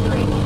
Great.